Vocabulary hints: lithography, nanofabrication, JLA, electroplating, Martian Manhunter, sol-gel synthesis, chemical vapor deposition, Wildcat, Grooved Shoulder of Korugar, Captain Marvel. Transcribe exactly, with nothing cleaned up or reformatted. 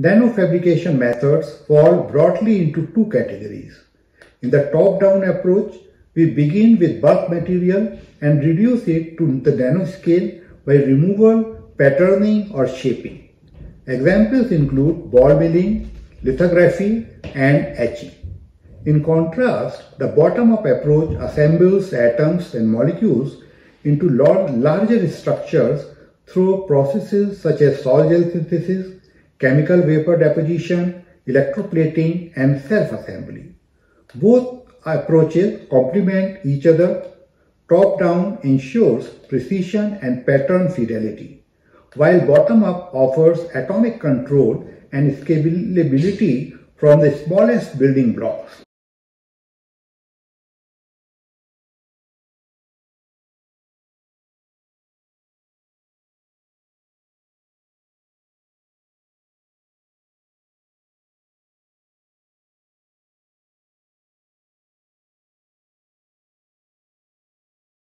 Nanofabrication methods fall broadly into two categories. In the top-down approach, we begin with bulk material and reduce it to the nanoscale by removal, patterning or shaping. Examples include ball milling, lithography and etching. In contrast, the bottom-up approach assembles atoms and molecules into larger structures through processes such as sol-gel synthesis, chemical vapor deposition, electroplating and self-assembly. Both approaches complement each other. Top-down ensures precision and pattern fidelity, while bottom-up offers atomic control and scalability from the smallest building blocks.